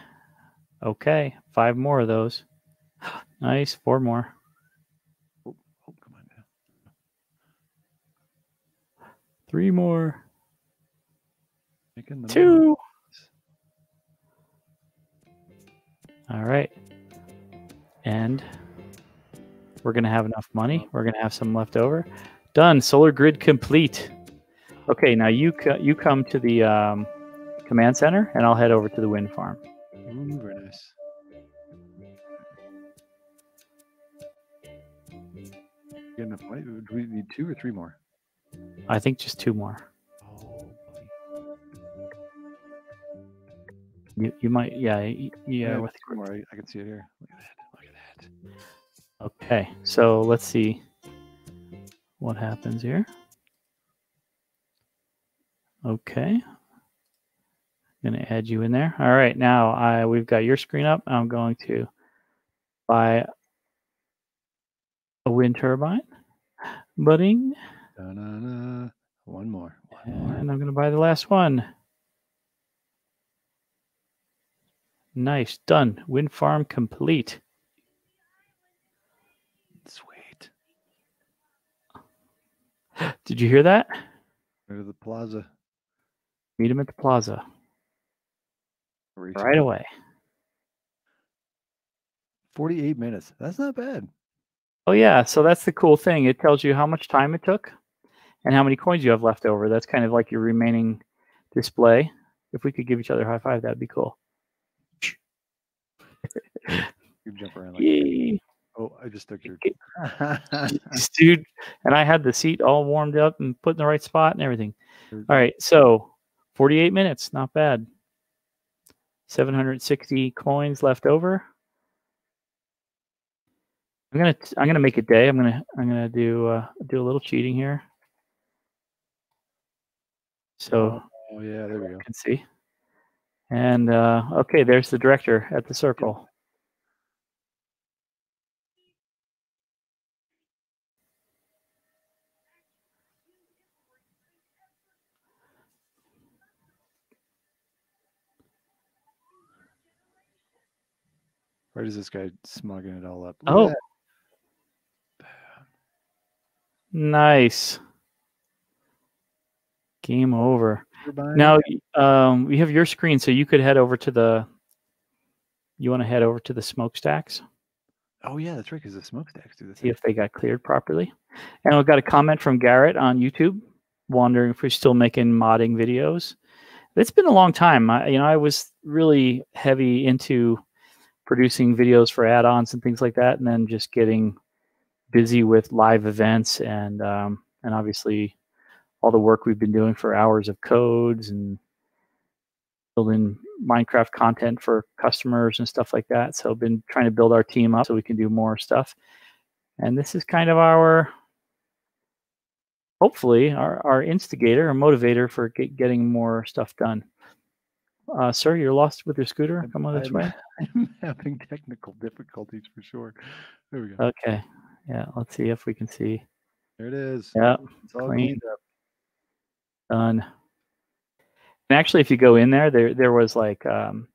Okay, five more of those. Nice, four more. Oh, oh, come on now. Three more. Making the two. Moment. All right, and we're going to have enough money. We're going to have some left over. Done. Solar grid complete. Okay, now you co you come to the um, command center, and I'll head over to the wind farm. Ooh, very nice. Get enough money? Do we need two or three more? I think just two more. You, you might, yeah, yeah. yeah with more, I, I can see it here. Look at that. Look at that. Okay, so let's see what happens here. Okay, I'm gonna add you in there. All right, now I we've got your screen up. I'm going to buy a wind turbine. Budding. Da, da, da. One more. One more. And I'm gonna buy the last one. Nice, done. Wind farm complete. Sweet. Did you hear that? Go to the plaza. Meet him at the plaza. Research. Right away. Forty-eight minutes. That's not bad. Oh yeah, so that's the cool thing. It tells you how much time it took and how many coins you have left over. That's kind of like your remaining display. If we could give each other a high five, that'd be cool. You jump around like that. Oh, I just took your dude, and I had the seat all warmed up and put in the right spot and everything. All right, so forty-eight minutes, not bad. seven hundred sixty coins left over. I'm gonna I'm gonna make a day. I'm gonna I'm gonna do uh, do a little cheating here. So oh yeah, there we go. You can see. And uh, okay, there's the director at the circle. Where does this guy smugging it all up? Oh. Yeah. Nice. Game over. Now um, we have your screen, so you could head over to the. You want to head over to the smokestacks? Oh yeah, that's right. Because the smokestacks do this. See if they got cleared properly. And we've got a comment from Garrett on YouTube, wondering if we're still making modding videos. It's been a long time. I, you know, I was really heavy into producing videos for add-ons and things like that, and then just getting busy with live events and um, and obviously all the work we've been doing for hours of codes and building Minecraft content for customers and stuff like that. So I've been trying to build our team up so we can do more stuff. And this is kind of our, hopefully, our, our instigator or motivator for get, getting more stuff done. Uh, sir, you're lost with your scooter. Come on this way. I'm having technical difficulties for sure. There we go. Okay. Yeah, let's see if we can see. There it is. Yeah, it's all clean. Done. And actually, if you go in there, there there was like, um,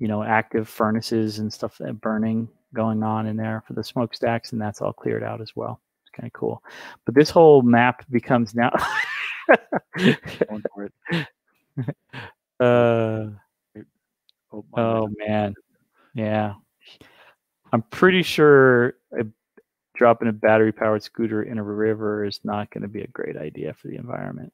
you know, active furnaces and stuff that burning going on in there for the smokestacks, and that's all cleared out as well. It's kind of cool. But this whole map becomes now. Going for it. Uh, oh, oh man, yeah. I'm pretty sure a, dropping a battery-powered scooter in a river is not going to be a great idea for the environment.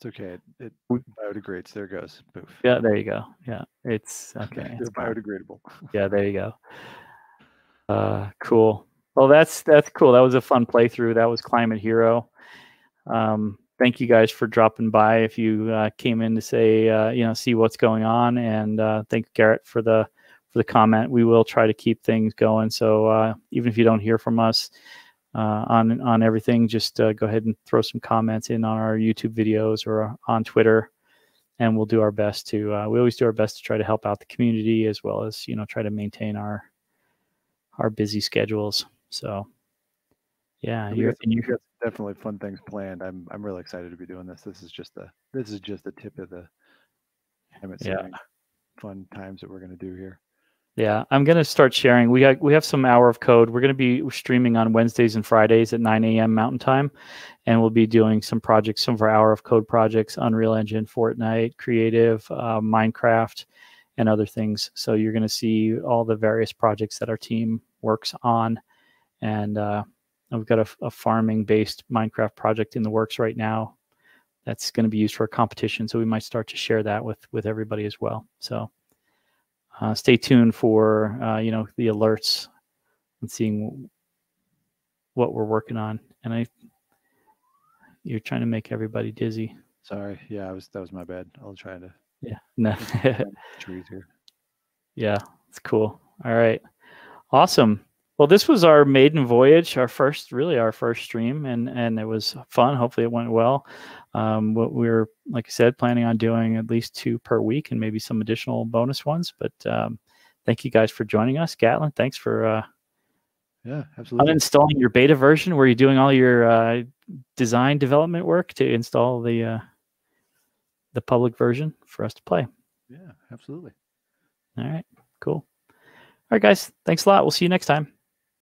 It's okay. It, it biodegrades. There it goes. Poof. Yeah, there you go. Yeah, it's okay. It's biodegradable. Yeah, there you go. Uh, cool. Well, that's that's cool. That was a fun playthrough. That was Climate Hero. Um, Thank you guys for dropping by. If you uh, came in to say, uh, you know, see what's going on, and uh, thank Garrett for the for the comment. We will try to keep things going. So uh, even if you don't hear from us uh, on on everything, just uh, go ahead and throw some comments in on our YouTube videos or on Twitter, and we'll do our best to. Uh, we always do our best to try to help out the community as well as you know try to maintain our our busy schedules. So. Yeah, you've got definitely fun things planned. I'm I'm really excited to be doing this. This is just the this is just the tip of the yeah. fun times that we're gonna do here. Yeah, I'm gonna start sharing. We got we have some hour of code. We're gonna be streaming on Wednesdays and Fridays at nine A M Mountain Time, and we'll be doing some projects, some of our hour of code projects, Unreal Engine, Fortnite, Creative, uh, Minecraft, and other things. So you're gonna see all the various projects that our team works on, and. Uh, We've got a, a farming-based Minecraft project in the works right now that's going to be used for a competition, so we might start to share that with with everybody as well. So uh, stay tuned for uh, you know the alerts and seeing what we're working on. And I, you're trying to make everybody dizzy. Sorry, yeah, I was that was my bad. I'll try to. Yeah, no. Trees here. Yeah, it's cool. All right, awesome. Well, this was our maiden voyage, our first, really our first stream, and and it was fun. Hopefully, it went well. Um, what we were, like I said, planning on doing at least two per week, and maybe some additional bonus ones. But um, thank you guys for joining us, Gatlin. Thanks for uh, yeah, absolutely uninstalling your beta version. Were you doing all your uh, design development work to install the uh, the public version for us to play? Yeah, absolutely. All right, cool. All right, guys, thanks a lot. We'll see you next time.